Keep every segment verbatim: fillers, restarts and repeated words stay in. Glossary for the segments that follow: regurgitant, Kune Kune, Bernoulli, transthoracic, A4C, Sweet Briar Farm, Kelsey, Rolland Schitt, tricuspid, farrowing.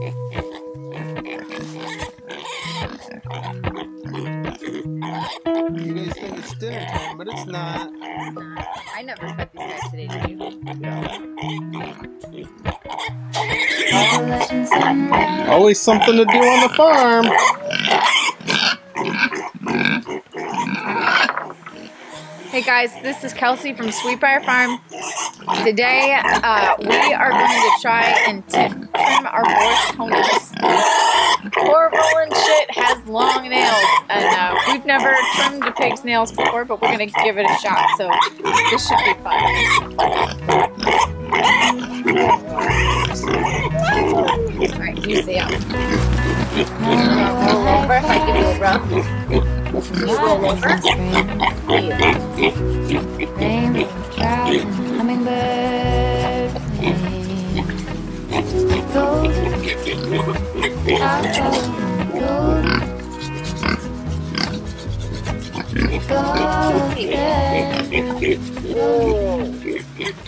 You guys think it's dinner time, but it's not. I never fed these guys today, did you? No. Always something to do on the farm. Hey guys, this is Kelsey from Sweet Briar Farm. Today uh, we are going to try and trim our boar's ponies. Poor Rolland Schitt has long nails, and uh, we've never trimmed a pig's nails before, but we're going to give it a shot, so this should be fun. Alright, use the other. Over if I give you a rub. This is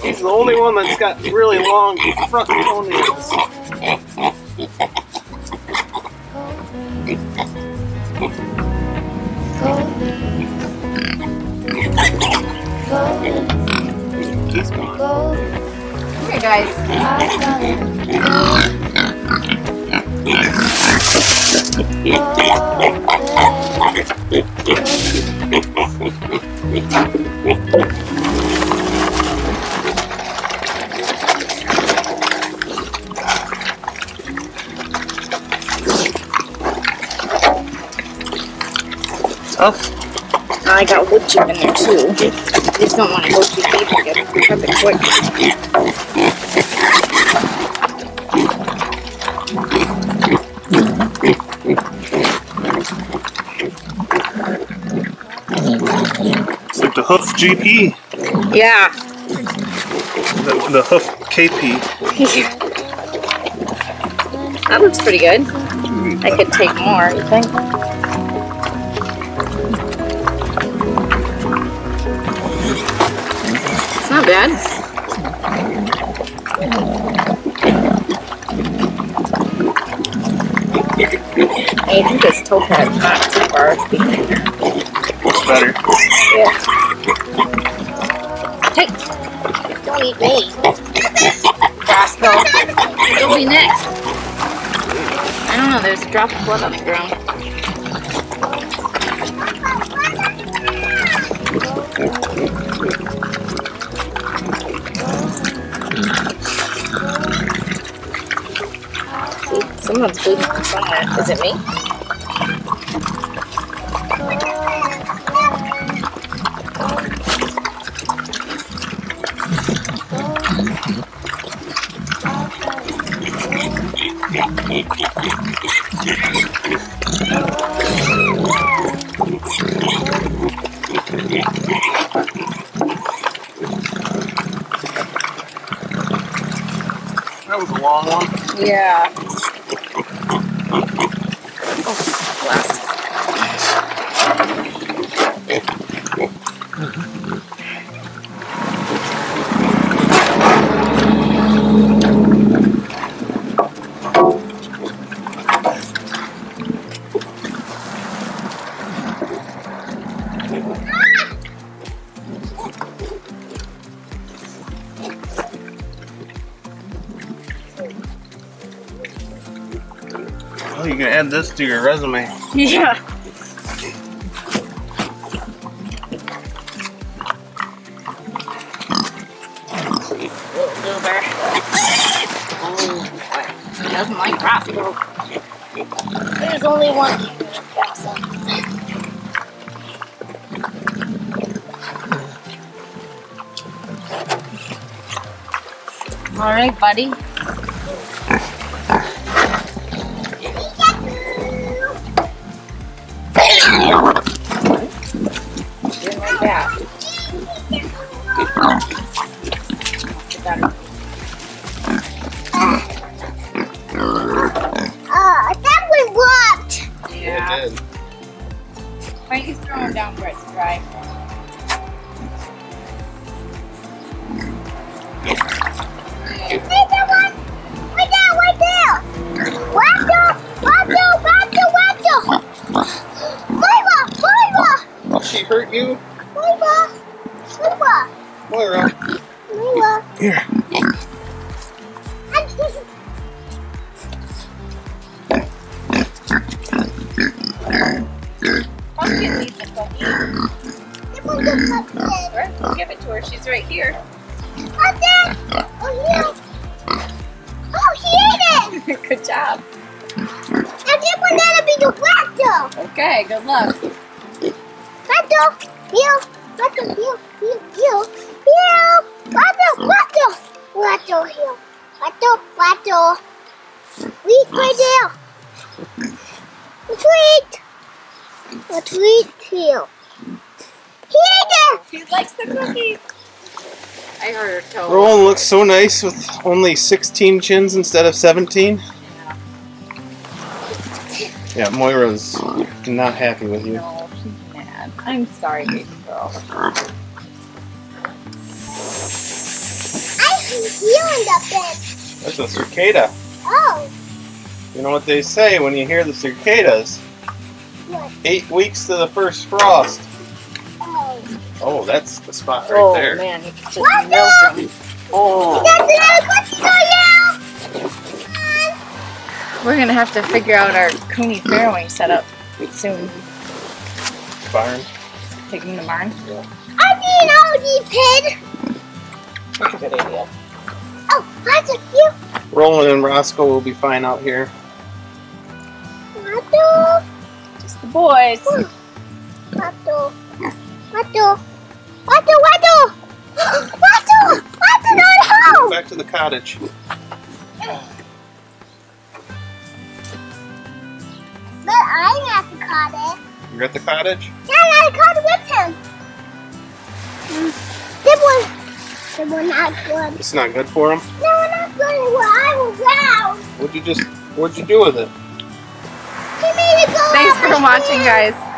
he's the only one that's got really long front toenails. Okay guys, oh. I got wood chip in there too. I just don't want to go too deep and get picked up and quick. It's like the hoof G P. Yeah. The, the hoof K P. That looks pretty good. I could take more, you think? Not bad. I think this toe pad's not too far behind there. Looks better. Yeah. Hey! Don't eat me. Rascal. You'll be next. I don't know, there's a drop of blood on the ground. Someone's bleeding from somewhere. Is it me? That was a long one. Yeah. Oh, you can add this to your resume. Yeah. Little goober. Oh, he doesn't like Roscoe. There's only one here that's awesome. All right, buddy. Wait there, wait there, wait there! hurt you? Moira! Moira! Moira! Moira! Here. We'll give it to her. She's right here. Oh, Dad! Oh, yeah. Oh, she ate it! Good job. I didn't want that to be the black though. Okay, good luck. Pato, you, Pato, you, you, you, you, Pato, Pato, Pato, you, Pato, Pato. Sweet right there. Sweet, a sweet here. He ate it. He likes the cookie. I heard her toe. Rolland looks so nice with only sixteen chins instead of seventeen. Yeah, Moira's not happy with you. No, she's mad. I'm sorry, baby girl. I'm hearing the bed. That's a cicada. Oh. You know what they say when you hear the cicadas? What? Eight weeks to the first frost. Oh. Oh, that's the spot right oh, there. Oh man, it's just what melting. Oh. That's another cookie for you. We're gonna have to figure out our Kune farrowing setup soon. Barn. Taking the barn? Yeah. I need an O G pin! That's a good idea. Oh, that's a cute. Rolland and Roscoe will be fine out here. Mato. Just the boys. Mato. Mato. Mato, Mato! Mato! Mato, not home! Back to the cottage. But I'm at the cottage. You're at the cottage? Yeah, I'm at the cottage with him. Mm. This one, this one not good. It's not good for him? No, not good. Well, I was out. What'd you just, what'd you do with it? He made it go. Thanks for watching, guys.